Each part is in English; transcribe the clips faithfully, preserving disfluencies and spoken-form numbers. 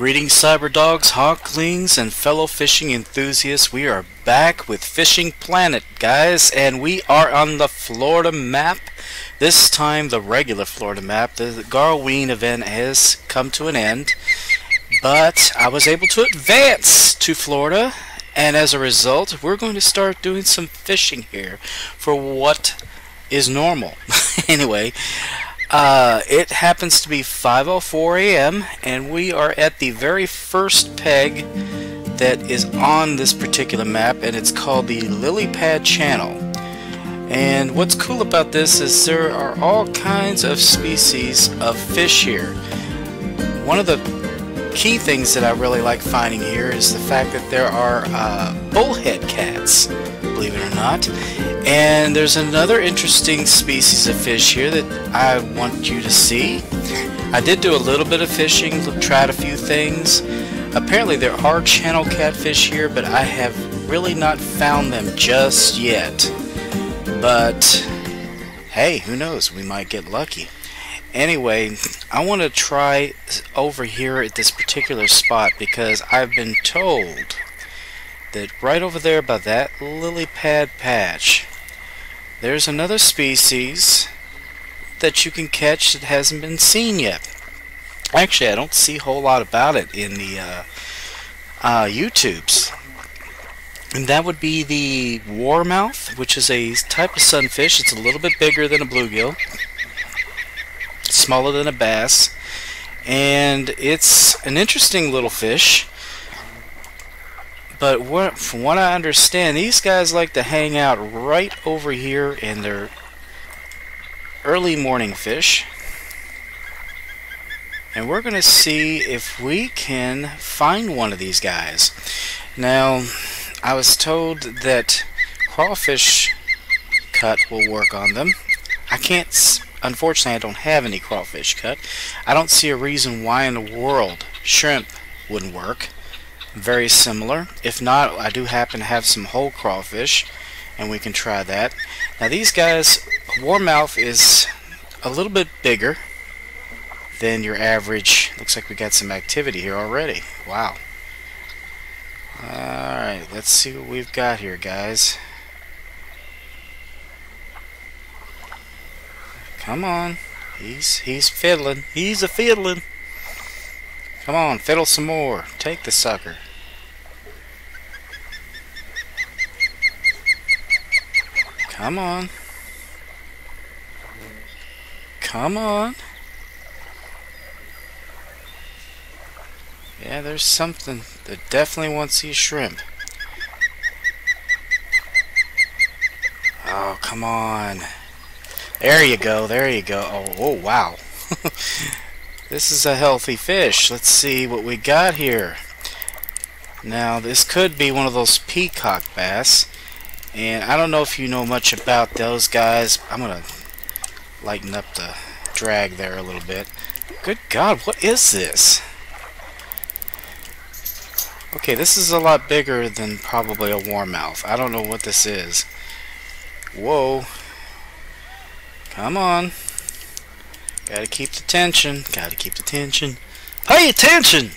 Greetings, cyberdogs, hawklings, and fellow fishing enthusiasts. We are back with Fishing Planet, guys, and we are on the Florida map. This time, the regular Florida map. The Garween event has come to an end, but I was able to advance to Florida, and as a result, we're going to start doing some fishing here for what is normal. Anyway. Uh, it happens to be five oh four A M and we are at the very first peg that is on this particular map, and it's called the Lily Pad Channel. And what's cool about this is there are all kinds of species of fish here. One of the key things that I really like finding here is the fact that there are uh, bullhead cats, believe it or not. And there's another interesting species of fish here that I want you to see. I did do a little bit of fishing, tried a few things. Apparently there are channel catfish here, but I have really not found them just yet. But hey, who knows, we might get lucky. Anyway, I want to try over here at this particular spot because I've been told that right over there by that lily pad patch, there's another species that you can catch that hasn't been seen yet. Actually, I don't see a whole lot about it in the uh, uh, YouTubes. And that would be the warmouth, which is a type of sunfish. It's a little bit bigger than a bluegill, smaller than a bass, and it's an interesting little fish. But what, from what I understand, these guys like to hang out right over here in their early morning fish. And we're going to see if we can find one of these guys. Now, I was told that crawfish cut will work on them. I can't, unfortunately, I don't have any crawfish cut. I don't see a reason why in the world shrimp wouldn't work. Very similar. If not, I do happen to have some whole crawfish, and we can try that. Now these guys, warmouth is a little bit bigger than your average. Looks like we got some activity here already. Wow. Alright, let's see what we've got here, guys. Come on. He's he's fiddling. He's a fiddling. Come on, fiddle some more. Take the sucker. Come on. Come on. Yeah, there's something that definitely wants these shrimp. Oh, come on. There you go, there you go. Oh, oh wow. This is a healthy fish. Let's see what we got here. Now this could be one of those peacock bass, and I don't know if you know much about those guys. I'm gonna lighten up the drag there a little bit. Good God, what is this? Okay, this is a lot bigger than probably a warmouth. I don't know what this is. Whoa. Come on. Gotta keep the tension. Gotta keep the tension. Pay attention!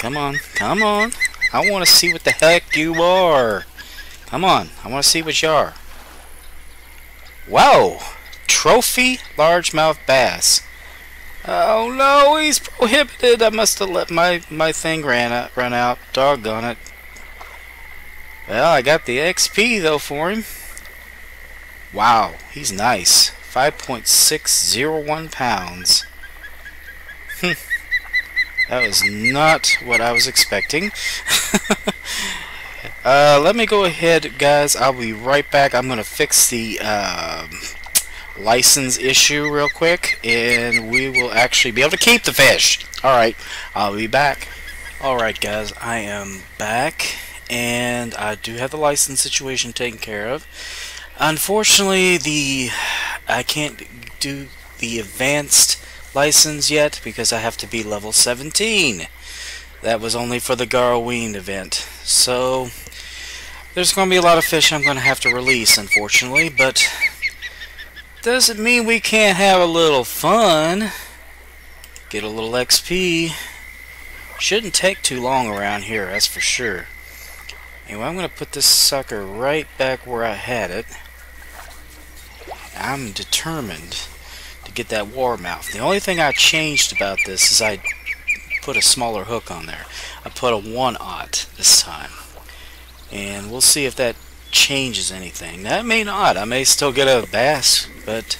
Come on. Come on. I want to see what the heck you are. Come on. I want to see what you are. Wow! Trophy largemouth bass. Oh no, he's prohibited. I must have let my, my thing ran out, run out. Doggone it. Well, I got the X P though for him. Wow, he's nice. five point six oh one pounds. That was not what I was expecting. uh, let me go ahead, guys. I'll be right back. I'm going to fix the uh, license issue real quick, and we will actually be able to keep the fish. Alright, I'll be back. Alright, guys, I am back, and I do have the license situation taken care of. Unfortunately, the I can't do the advanced license yet because I have to be level seventeen. That was only for the Garween event. So there's going to be a lot of fish I'm going to have to release, unfortunately, but doesn't mean we can't have a little fun. Get a little X P. Shouldn't take too long around here, that's for sure. Anyway, I'm going to put this sucker right back where I had it. I'm determined to get that warmouth. The only thing I changed about this is I put a smaller hook on there. I put a one aught this time. And we'll see if that changes anything. That may not. I may still get a bass, but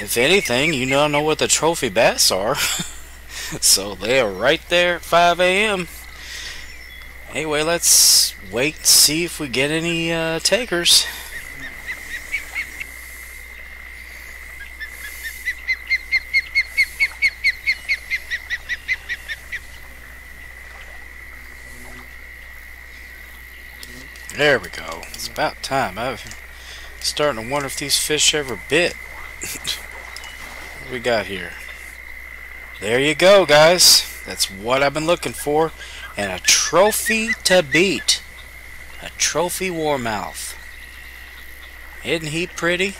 if anything, you don't know what the trophy bass are. So they are right there at five A M Anyway, let's wait and see if we get any uh, takers. There we go. It's about time. I'm starting to wonder if these fish ever bit. What do we got here? There you go, guys. That's what I've been looking for. And a trophy to beat. A trophy warmouth. Isn't he pretty?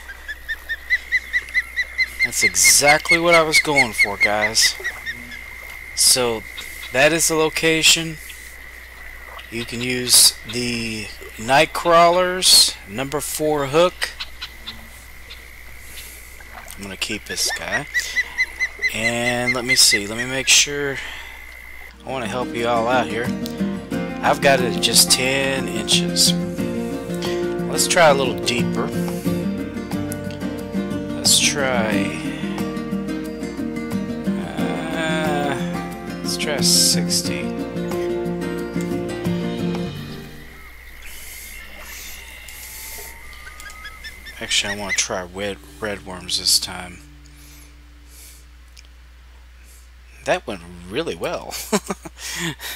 That's exactly what I was going for, guys. So, that is the location. You can use the night crawlers, number four hook. I'm gonna keep this guy. And let me see, let me make sure. I want to help you all out here. I've got it at just ten inches. Let's try a little deeper. Let's try uh, let's try sixty. Actually, I want to try red red worms this time. That went really well.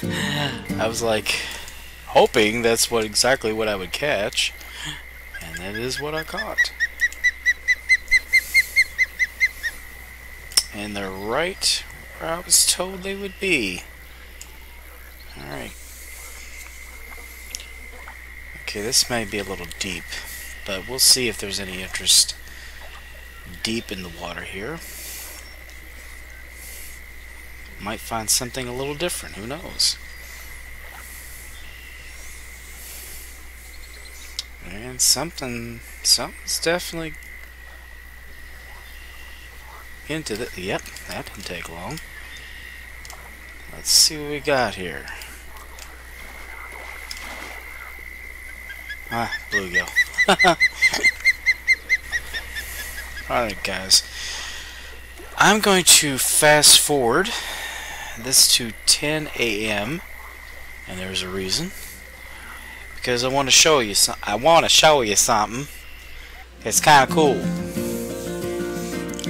I was like hoping that's what exactly what I would catch, and that is what I caught. And they're right where I was told they would be. All right. Okay, this may be a little deep. But we'll see if there's any interest deep in the water here. Might find something a little different, who knows? And something, something's definitely into the, yep, that didn't take long. Let's see what we got here. Ah, bluegill. Alright, guys, I'm going to fast forward this to ten A M and there's a reason, because I want to show you some I want to show you something. It's kind of cool.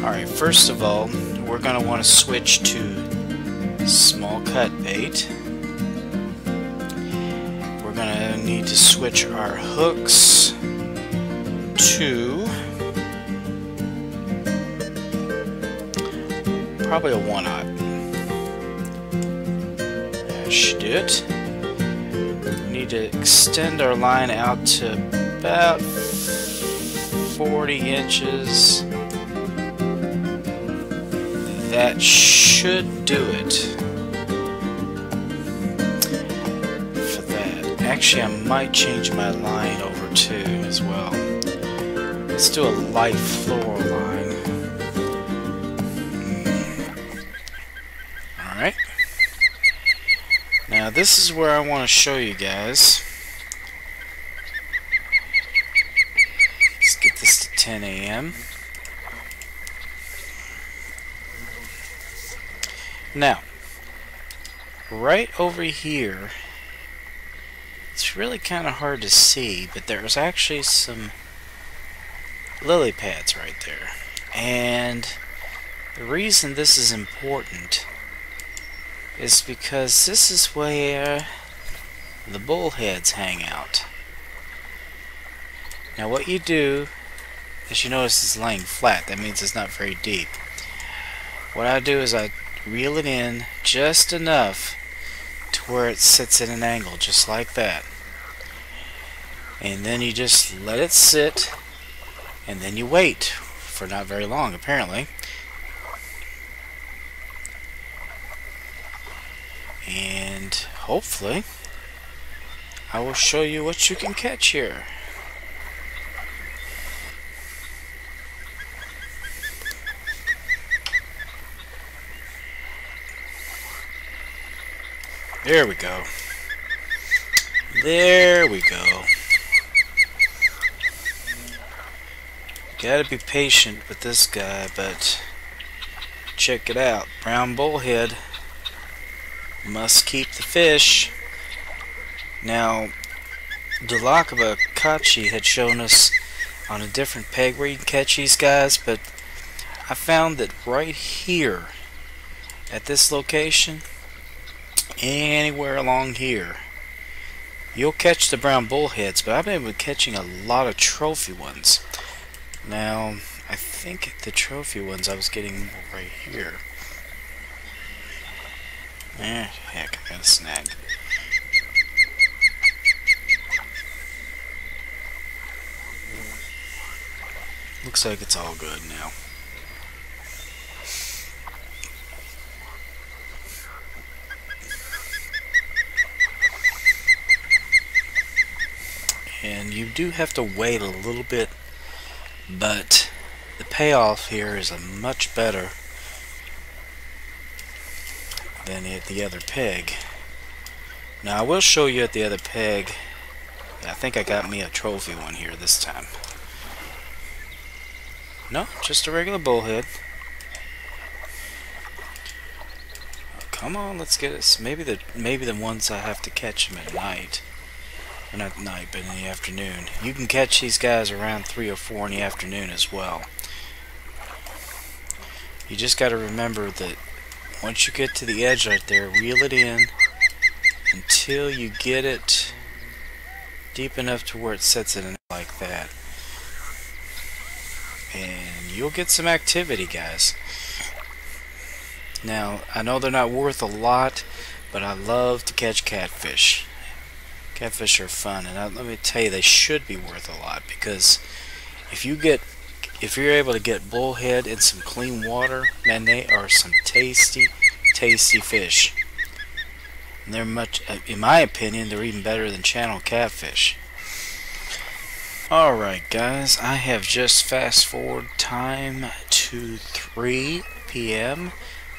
Alright, first of all, we're going to want to switch to small cut bait. We're going to need to switch our hooks to probably a one aught. That should do it. We need to extend our line out to about forty inches. That should do it for that. Actually, I might change my line over too as well. Let's do a light floral line. Mm. Alright. Now this is where I want to show you guys. Let's get this to ten A M Now, right over here, it's really kind of hard to see, but there's actually some lily pads right there. And the reason this is important is because this is where the bullheads hang out. Now what you do, as you notice, it's laying flat. That means it's not very deep. What I do is I reel it in just enough to where it sits at an angle, just like that. And then you just let it sit. And then you wait for not very long, apparently. and hopefully I will show you what you can catch here. There we go. There we go. Gotta be patient with this guy, but check it out. Brown bullhead. Must keep the fish. Now, Dulakaba Kachi had shown us on a different peg where you can catch these guys, but I found that right here at this location, anywhere along here, you'll catch the brown bullheads, but I've been catching a lot of trophy ones. Now, I think the trophy ones I was getting right here. Eh, heck, I got a snag. Looks like it's all good now. And you do have to wait a little bit, but the payoff here is a much better than at the other peg. Now I will show you at the other peg. I think I got me a trophy one here this time. No, just a regular bullhead. Oh, come on, let's get us. Maybe the maybe the ones I have to catch them at night. Not at night, but in the afternoon. You can catch these guys around three or four in the afternoon as well. You just got to remember that once you get to the edge right there, reel it in until you get it deep enough to where it sets it in like that. And you'll get some activity, guys. Now, I know they're not worth a lot, but I love to catch catfish. Catfish are fun, and I, let me tell you, they should be worth a lot, because if you get, if you're able to get bullhead in some clean water, man, they are some tasty, tasty fish. And they're much, in my opinion, they're even better than channel catfish. All right, guys, I have just fast forward time to three P M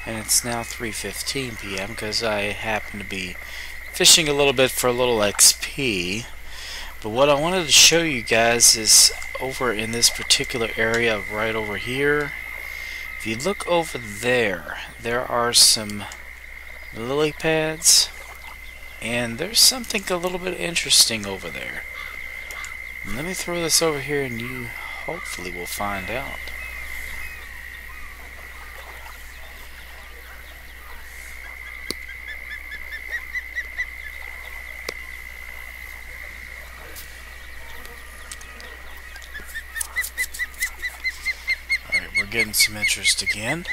and it's now three fifteen P M because I happen to be fishing a little bit for a little X P. But what I wanted to show you guys is over in this particular area right over here. If you look over there, there are some lily pads, and there's something a little bit interesting over there. And let me throw this over here and you hopefully will find out. Getting some interest again.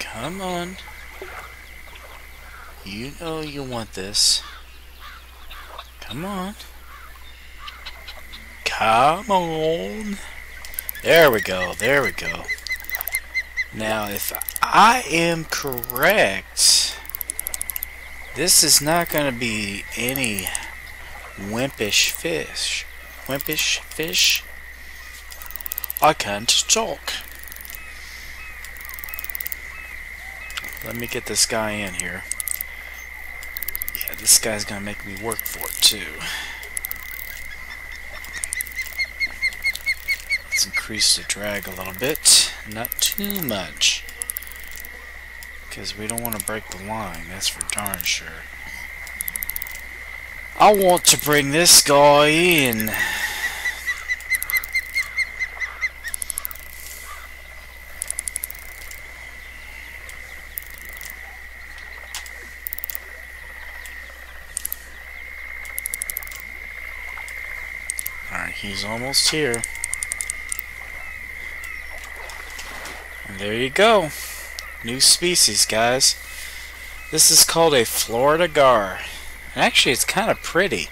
Come on. You know you want this. Come on. Come on. There we go. There we go. Now, if I am correct, this is not going to be any wimpish fish. Wimpish fish? I can't talk. Let me get this guy in here. Yeah, this guy's gonna make me work for it too. Let's increase the drag a little bit. Not too much, because we don't want to break the line, that's for darn sure. I want to bring this guy in. He's almost here. And there you go. New species, guys. This is called a Florida gar. And actually, it's kind of pretty.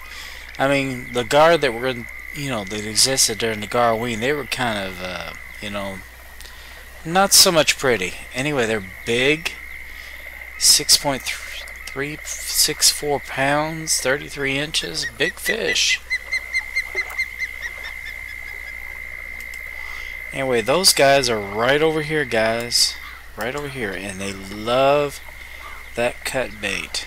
I mean, the gar that were in, you know, that existed during the Garween, they were kind of, uh, you know, not so much pretty. Anyway, they're big, six point three six four pounds, thirty-three inches, big fish. Anyway, those guys are right over here, guys, right over here, and they love that cut bait.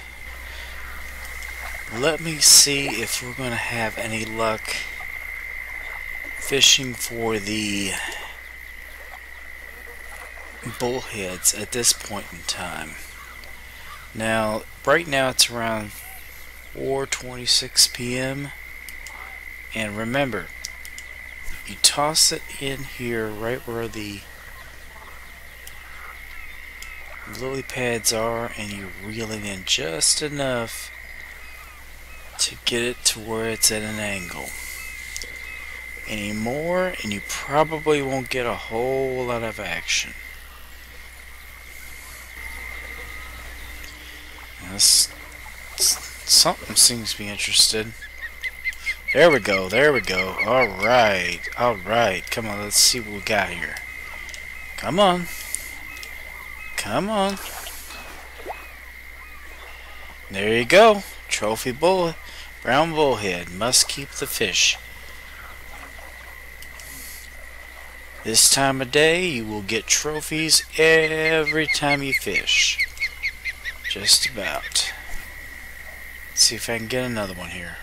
Let me see if we're gonna have any luck fishing for the bullheads at this point in time. Now, right now it's around four twenty-six p m and remember, you toss it in here right where the lily pads are, and you reel it in just enough to get it to where it's at an angle. Any more, and you probably won't get a whole lot of action. This, something seems to be interested. There we go, there we go. Alright, alright. Come on, let's see what we got here. Come on. Come on. There you go. Trophy bull, brown bullhead. Must keep the fish. This time of day, you will get trophies every time you fish. Just about. Let's see if I can get another one here.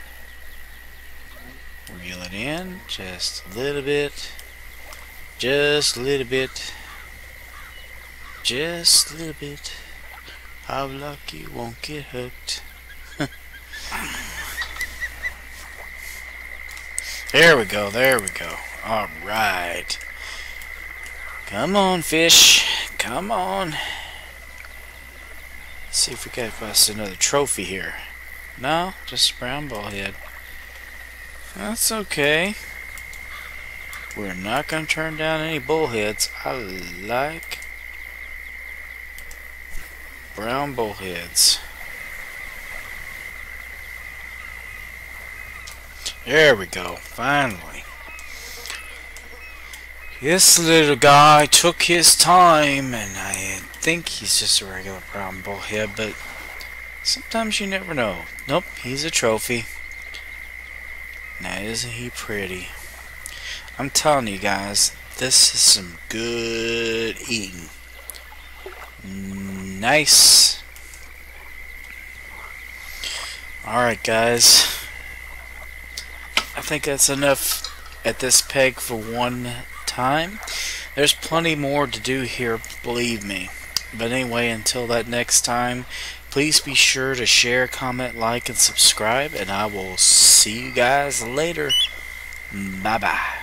Reel it in just a little bit, just a little bit, just a little bit. How lucky you won't get hooked. There we go, there we go. All right. Come on, fish. Come on. See if we can bust another trophy here. No, just a brown bullhead. That's okay. We're not gonna turn down any bullheads. I like brown bullheads. There we go. Finally, this little guy took his time, and I think he's just a regular brown bullhead, but sometimes you never know. Nope, he's a trophy. Now, isn't he pretty? I'm telling you guys, this is some good eating. Nice. Alright, guys. I think that's enough at this peg for one time. There's plenty more to do here, believe me. But anyway, until that next time, please be sure to share, comment, like, and subscribe, and I will see you guys later. Bye-bye.